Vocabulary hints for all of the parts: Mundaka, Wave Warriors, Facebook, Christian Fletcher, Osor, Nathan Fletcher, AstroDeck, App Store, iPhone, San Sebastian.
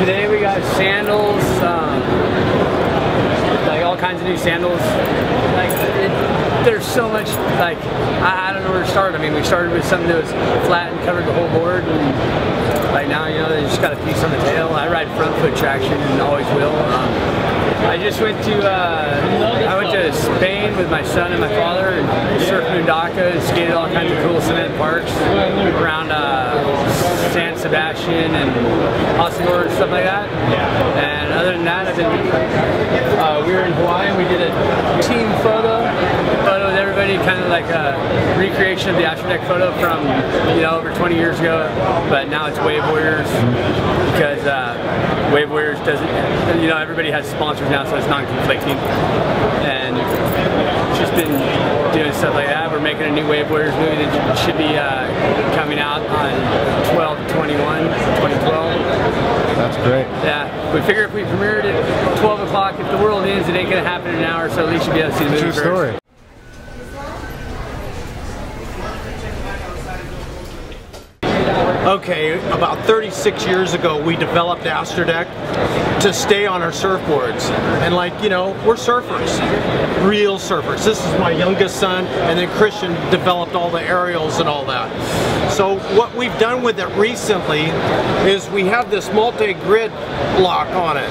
Today we got sandals, like all kinds of new sandals. Like there's so much, like I don't know where to start. I mean, we started with something that was flat and covered the whole board, and right now, you know, they just got a piece on the tail. I ride front foot traction and always will. I just went to Spain with my son and my father, and surfed Mundaka, and skated all kinds of cool cement parks around San Sebastian and Osor and stuff like that. And other than that, I've been, we were in Hawaii and we did a team photo with everybody, kind of like a recreation of the AstroDeck photo from, you know, over 20 years ago, but now it's Wave Warriors, because Wave Warriors doesn't, you know, everybody has sponsors now, so it's non-conflicting. And just been doing stuff like that. We're making a new Wave Warriors movie that should be coming out on 12/21/2012. That's great. Yeah, we figure if we premiered at 12 o'clock, if the world ends, it ain't gonna happen in an hour, so at least you'll be able to see the movie first. True story. Okay, about 36 years ago, we developed AstroDeck to stay on our surfboards. And like, you know, we're surfers, real surfers. This is my youngest son, and then Christian developed all the aerials and all that. So what we've done with it recently is we have this multi-grid block on it.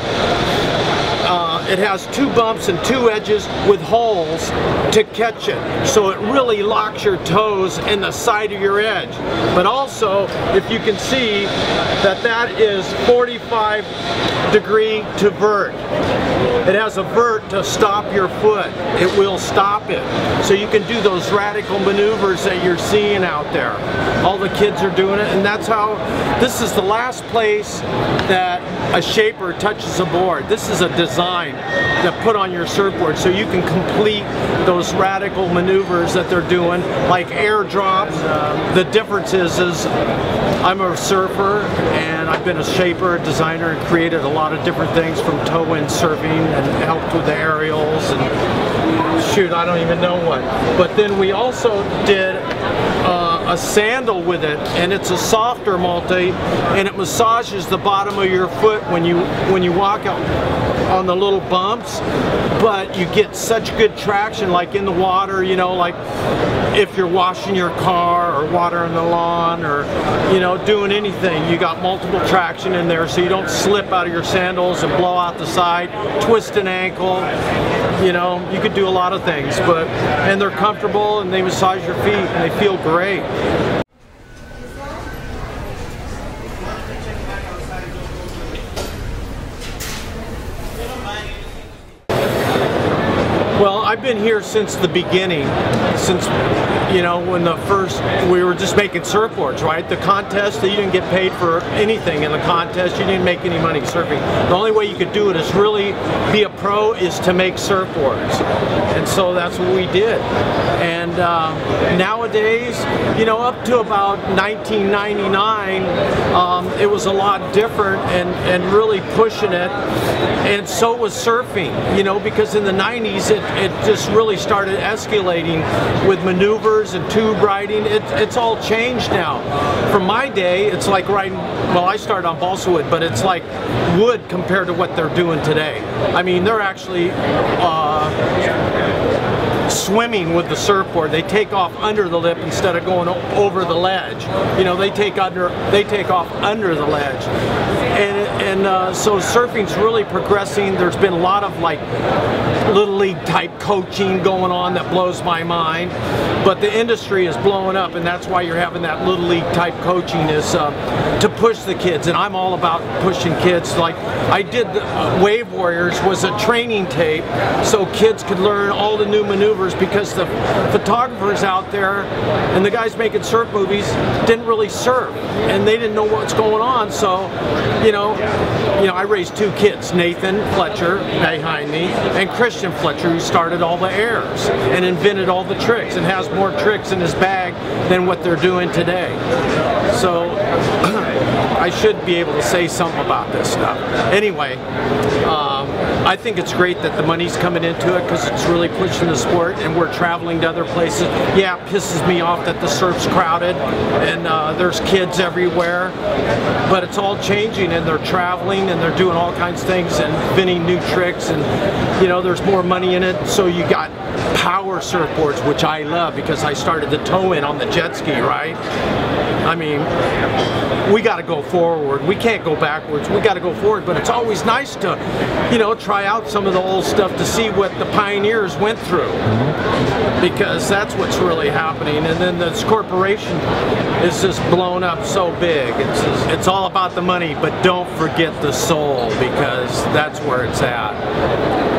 It has two bumps and two edges with holes to catch it, so it really locks your toes and the side of your edge. But also, if you can see, that is 45 degree to vert. It has a vert to stop your foot. It will stop it. So you can do those radical maneuvers that you're seeing out there. All the kids are doing it, and that's how, this is the last place that a shaper touches a board. This is a design to put on your surfboard so you can complete those radical maneuvers that they're doing, like airdrops. The difference is I'm a surfer and I've been a shaper, a designer, and created a lot of different things from toe-in surfing and helped with the aerials and shoot, I don't even know what. But then we also did a sandal with it, and it's a softer multi, and it massages the bottom of your foot when you walk out on the little bumps, but you get such good traction, like in the water, you know, like if you're washing your car or watering the lawn or, you know, doing anything, you got multiple traction in there, so you don't slip out of your sandals and blow out the side, twist an ankle. You know, you could do a lot of things, but, and they're comfortable and they massage your feet and they feel great. Well, I've been here since the beginning, since, you know, when the first, we were just making surfboards, right? The contest, you didn't get paid for anything in the contest, you didn't make any money surfing. The only way you could do it is really be a pro is to make surfboards. And so that's what we did. And nowadays, you know, up to about 1999, it was a lot different and really pushing it. And so was surfing, you know, because in the 90s, it just really started escalating with maneuvers and tube riding. It's all changed now. From my day, it's like riding, well, I started on balsa wood, but it's like wood compared to what they're doing today. I mean, they're actually swimming with the surfboard. They take off under the lip instead of going over the ledge. You know, they take off under the ledge. And so surfing's really progressing. There's been a lot of like little league type coaching going on that blows my mind. But the industry is blowing up, and that's why you're having that little league type coaching is to push the kids. And I'm all about pushing kids. Like I did the, Wave Warriors was a training tape so kids could learn all the new maneuvers, because the photographers out there and the guys making surf movies didn't really surf and they didn't know what's going on. So, you know, I raised two kids, Nathan Fletcher behind me and Christian Fletcher, who started all the airs and invented all the tricks and has more tricks in his bag than what they're doing today. So I should be able to say something about this stuff. Anyway, I think it's great that the money's coming into it because it's really pushing the sport, and we're traveling to other places. Yeah, it pisses me off that the surf's crowded and there's kids everywhere, but it's all changing, and they're traveling and they're doing all kinds of things and inventing new tricks, and you know, there's more money in it. So you got power surfboards, which I love because I started the toe in on the jet ski, right? I mean, we got to go forward. We can't go backwards. We got to go forward. But it's always nice to, you know, try out some of the old stuff to see what the pioneers went through, because that's what's really happening. And then this corporation is just blown up so big. It's just, it's all about the money, but don't forget the soul, because that's where it's at.